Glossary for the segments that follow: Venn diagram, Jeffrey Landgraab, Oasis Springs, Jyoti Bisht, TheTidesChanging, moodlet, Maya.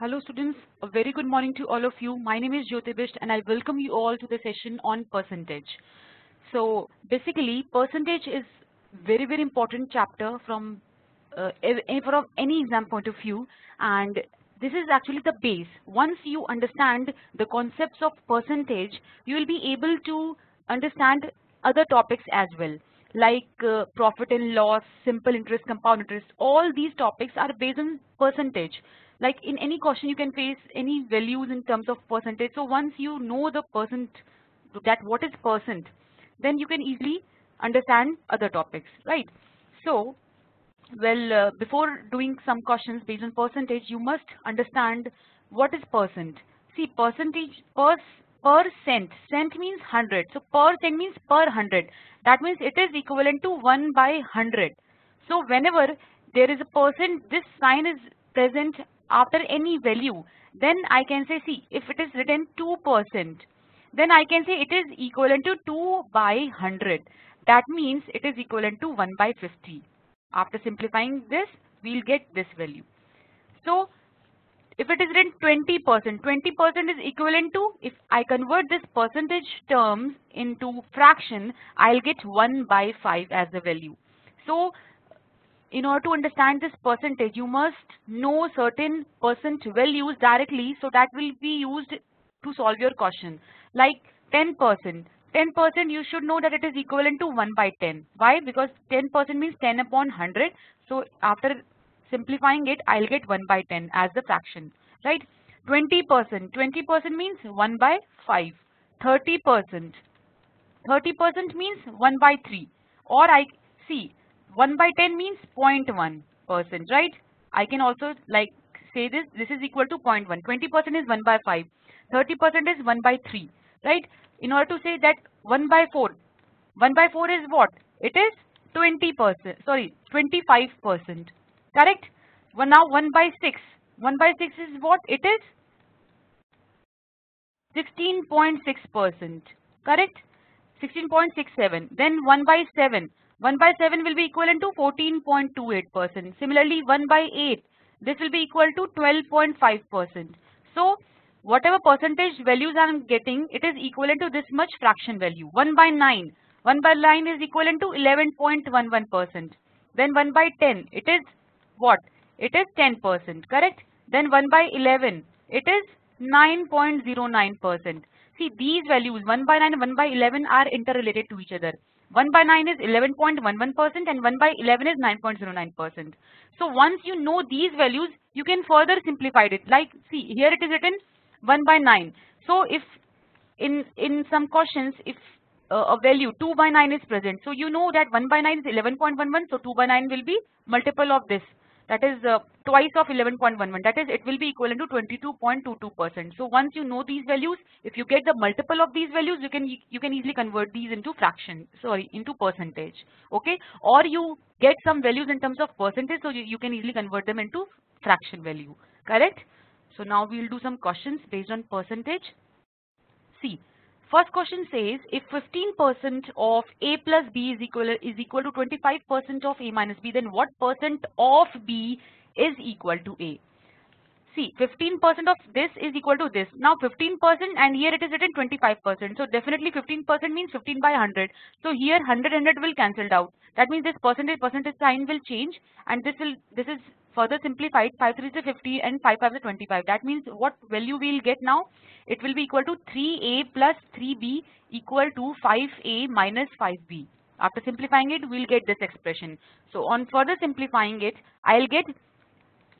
Hello students, a very good morning to all of you. My name is Jyoti Bisht and I welcome you all to the session on percentage. So basically percentage is very important chapter from any exam point of view, and this is actually the base. Once you understand the concepts of percentage, you will be able to understand other topics as well, like profit and loss, simple interest, compound interest. All these topics are based on percentage. Like in any question you can face any values in terms of percentage. So once you know the percent, that what is percent, then you can easily understand other topics, right? So before doing some questions based on percentage, you must understand what is percent. See, percentage, per cent, cent means 100. So per cent means per 100. That means it is equivalent to 1/100. So whenever there is a percent, this sign is present after any value, then I can say, see, if it is written 2%, then I can say it is equivalent to 2/100. That means it is equivalent to 1/50. After simplifying this, we'll get this value. So if it is written 20%, 20% is equivalent to, if I convert this percentage terms into fraction, I'll get 1/5 as the value. So in order to understand this percentage, you must know certain percent values directly, so that will be used to solve your question. Like 10%. 10% you should know that it is equivalent to 1/10. Why? Because 10% means 10/100. So after simplifying it, I'll get 1/10 as the fraction, right? 20%. 20% means 1/5. 30%. 30% means 1/3. Or I see, 1/10 means 0.1%, right? I can also like say this is equal to 0.1. 20% is 1/5. 30% is 1/3, right? In order to say that 1/4. 1/4 is what? It is 25%, correct? Well, now 1/6. 1/6 is what? It is 16.6%, correct? 16.67. Then 1/7. 1/7 will be equivalent to 14.28%. Similarly, 1/8, this will be equal to 12.5%. So whatever percentage values I am getting, it is equivalent to this much fraction value. 1/9. 1/9 is equivalent to 11.11%. Then 1/10, it is what? It is 10%, correct? Then 1/11, it is 9.09%. See, these values 1/9 and 1/11 are interrelated to each other. 1/9 is 11.11% and 1/11 is 9.09%. So once you know these values, you can further simplify it. Like see, here it is written 1/9. So if in some questions, if a value 2/9 is present, so you know that 1/9 is 11.11. So 2/9 will be multiple of this. That is twice of 11.11. That is, it will be equivalent to 22.22%. So once you know these values, if you get the multiple of these values, you can easily convert these into fraction. Sorry, into percentage. Okay, or you get some values in terms of percentage, so you can easily convert them into fraction value. Correct. So now we will do some questions based on percentage. See, first question says if 15% of A plus B is equal to 25% of A minus B, then what percent of B is equal to A? See, 15% of this is equal to this. Now 15%, and here it is written 25%. So definitely 15% means 15/100. So here 100 will cancelled out. That means this percentage sign will change, and this is further simplified. 5 3s are 50 and 5 5s are 25. That means what value we will get now? It will be equal to 3a + 3b equal to 5a - 5b. After simplifying it, we'll get this expression. So on further simplifying it, I'll get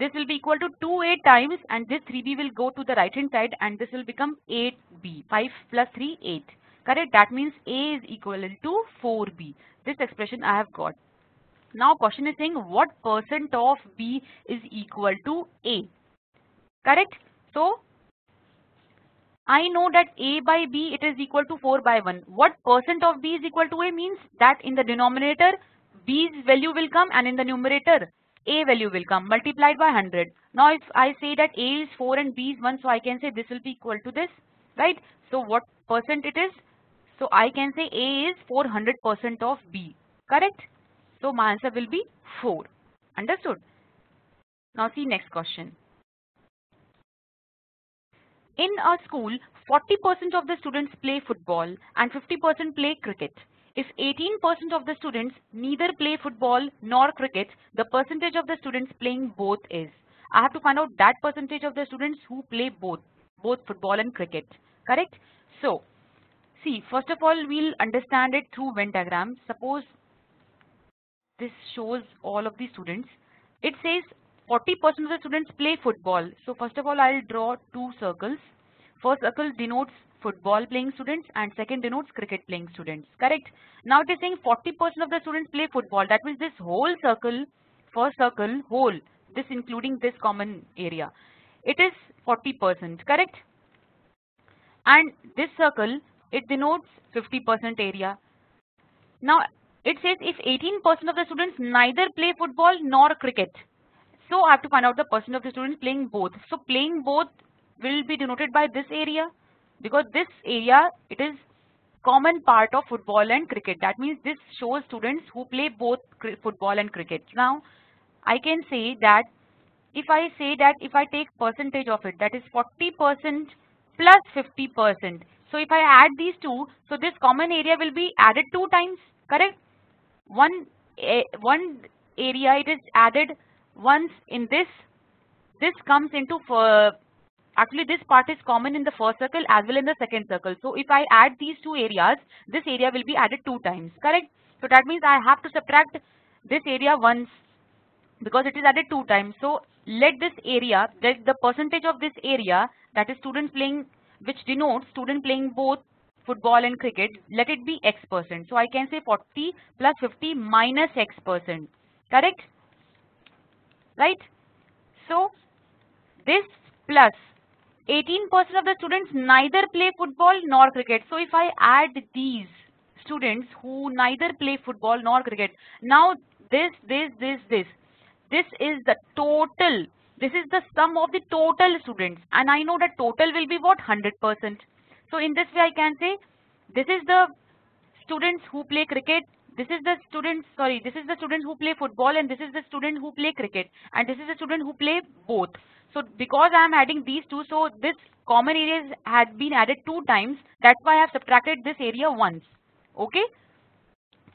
this will be equal to 2a times, and this 3b will go to the right hand side, and this will become 8b. 5 + 3 8. Correct. That means A is equivalent to 4b. This expression I have got. Now question is saying what percent of B is equal to A, correct? So I know that A by B, it is equal to 4/1. What percent of B is equal to A means that in the denominator B's value will come, and in the numerator A value will come, multiplied by 100. Now if I say that A is 4 and B is 1, so I can say this will be equal to this, right? So what percent it is? So I can say A is 400% of B, correct? So my answer will be 4. Understood? Now see next question. In our school, 40% of the students play football and 50% play cricket. If 18% of the students neither play football nor cricket, the percentage of the students playing both is. I have to find out that percentage of the students who play both football and cricket, correct? So, see, first of all, we'll understand it through Venn diagram. Suppose this shows all of the students. It says 40% of the students play football. So first of all, I'll draw two circles. First circle denotes football playing students and second denotes cricket playing students, correct? Now it is saying 40% of the students play football. That means this whole circle, first circle, whole, this including this common area, it is 40%, correct? And this circle, it denotes 50% area. Now it says if 18% of the students neither play football nor cricket, so I have to find out the percent of the students playing both. So playing both will be denoted by this area, because this area, it is common part of football and cricket. That means this shows students who play both football and cricket. Now I can say that if I take percentage of it, that is 40% plus 50%. So if I add these two, so this common area will be added two times, correct? One area it is added once in this comes into, actually this part is common in the first circle as well in the second circle. So if I add these two areas, this area will be added two times, correct? So that means I have to subtract this area once, because it is added two times. So let this area, let the percentage of this area, that is students playing, which denotes student playing both football and cricket, let it be x%. So I can say 40 plus 50 minus x%, correct? Right? So this plus 18% of the students neither play football nor cricket. So if I add these students who neither play football nor cricket, now this is the total. This is the sum of the total students, and I know that total will be what? 100%. So in this way I can say this is the students who play cricket, this is the students who play football, and this is the student who play cricket, and this is the student who play both. So because I am adding these two, so this common areas had been added two times, that's why I have subtracted this area once, okay?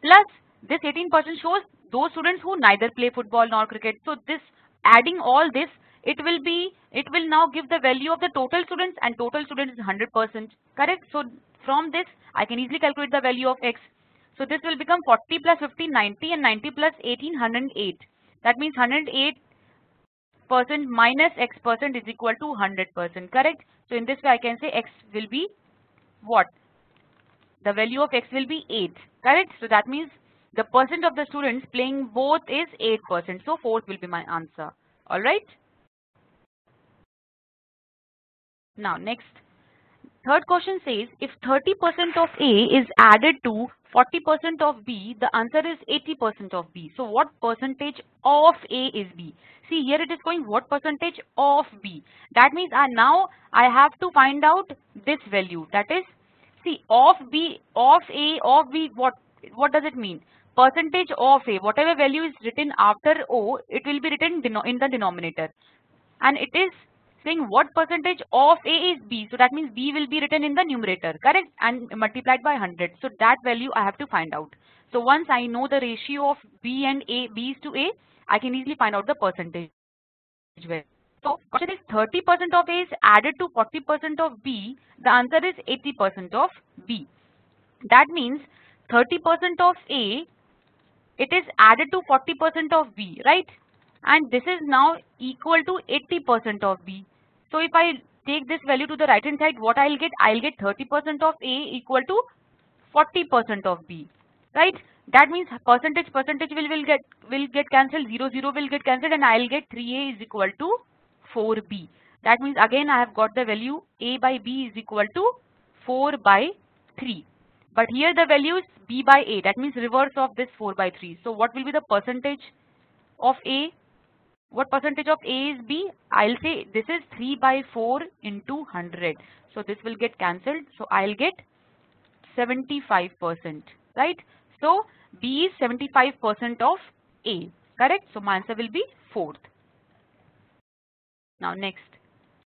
Plus this 18% shows those students who neither play football nor cricket. So this, adding all this, it will now give the value of the total students, and total students is 100%, correct? So from this I can easily calculate the value of x. So this will become 40 plus 50, 90, and 90 plus 18, 108. That means 108% minus x% is equal to 100%, correct? So in this way I can say x will be what? The value of x will be 8, correct? So that means the percent of the students playing both is 8%. So 4th will be my answer. Alright. Now next, third question says if 30% of A is added to 40% of B, the answer is 80% of B. So what percentage of A is B? See, here it is going what percentage of B. That means now I have to find out this value. That is, see, of A, of B, what does it mean? Percentage of A, whatever value is written after O, it will be written in the denominator, and it is saying what percentage of A is B. So that means B will be written in the numerator, correct, and multiplied by 100. So that value I have to find out. So once I know the ratio of B and A, B's to A, I can easily find out the percentage value. So question is 30% of A is added to 40% of B, the answer is 80% of B. That means 30% of A, it is added to 40% of B, right? And this is now equal to 80% of B. So if I take this value to the right hand side, what I'll get? I'll get 30% of A equal to 40% of B, right? That means percentage will get cancelled, 0 will get cancelled, and I'll get 3A is equal to 4B. That means again I have got the value A by B is equal to 4 by 3. But here the value is B by A, that means reverse of this 4 by 3. So what will be the percentage of A? What percentage of A is B? I'll say this is 3 by 4 into 100. So this will get cancelled. So I'll get 75%, right? So B is 75% of A, correct? So my answer will be 4th. Now next.